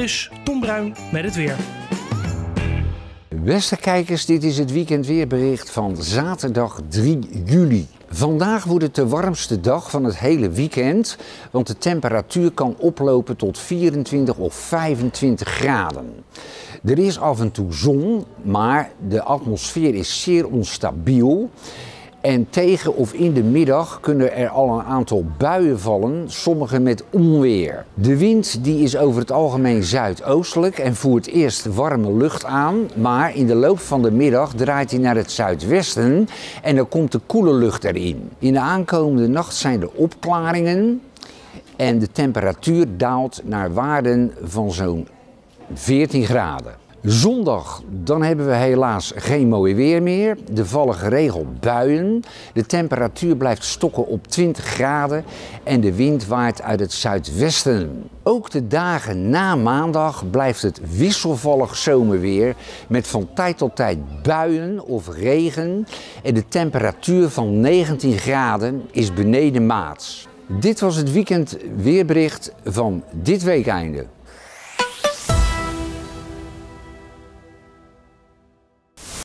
is Tom Bruin met het weer. Beste kijkers, dit is het weekendweerbericht van zaterdag 3 juli. Vandaag wordt het de warmste dag van het hele weekend, want de temperatuur kan oplopen tot 24 of 25 graden. Er is af en toe zon, maar de atmosfeer is zeer onstabiel. En tegen of in de middag kunnen er al een aantal buien vallen, sommige met onweer. De wind die is over het algemeen zuidoostelijk en voert eerst warme lucht aan. Maar in de loop van de middag draait hij naar het zuidwesten en dan komt de koele lucht erin. In de aankomende nacht zijn er opklaringen en de temperatuur daalt naar waarden van zo'n 14 graden. Zondag, dan hebben we helaas geen mooi weer meer. Er vallen geregeld buien. De temperatuur blijft stokken op 20 graden en de wind waait uit het zuidwesten. Ook de dagen na maandag blijft het wisselvallig zomerweer met van tijd tot tijd buien of regen. En de temperatuur van 19 graden is beneden maats. Dit was het weekend weerbericht van dit weekeinde.